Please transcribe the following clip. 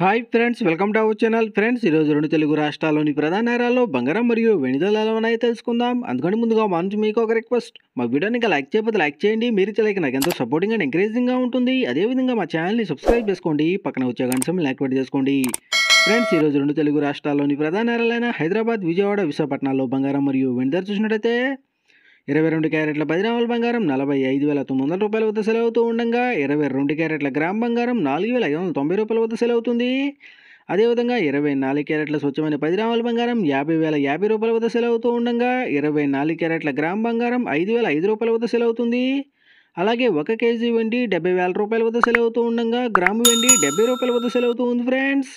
high friends welcome to our channel friends रे తెలుగు రాష్ట్రాల్లోని ప్రధాన నగరాల్లో బంగారం మరియు వెండిధరల లవణాయి తెలుసుకుందాం అందుకని ముందుగా మనం మీకు ఒక రిక్వెస్ట్ మా వీడియోని లైక్ చేయకపోతే లైక్ చేయండి మీరు ఇచ్చే లైక్ నాకు ఎంతో సపోర్టింగ్ అండ్ ఎంకరేజింగ్ గా ఉంటుంది అదే విధంగా మా ఛానల్ ని సబ్స్క్రైబ్ చేసుకోండి పక్కన వచ్చే గంట సింబల్ యాక్టివేట్ చేసుకోండి ఫ్రెండ్స్ ఈ రోజు రెండు తెలుగు రాష్ట్రాల్లోని ప్రధాన నగరాలైన హైదరాబాద్ విజయవాడ విశాఖపట్నంలో బంగారం మరియు వెండిధర చూసినట్లయితే 22 క్యారెట్ల 10 గ్రాముల బంగారం 45900 రూపాయల వద్ద సెల్ అవుతూ ఉండగా 22 క్యారెట్ల గ్రామ్ బంగారం 4590 రూపాయల వద్ద సెల్ అవుతుంది అదే విధంగా 24 క్యారెట్ల స్వచ్ఛమైన 10 గ్రాముల బంగారం 50050 రూపాయల వద్ద సెల్ అవుతూ ఉండగా 24 క్యారెట్ల గ్రామ్ బంగారం 5005 రూపాయల వద్ద సెల్ అవుతుంది అలాగే 1 కేజీ వెండి 70000 రూపాయల వద్ద సెల్ అవుతూ ఉండగా గ్రామ్ వెండి 70 రూపాయల వద్ద సెల్ అవుతూ ఉంది ఫ్రెండ్స్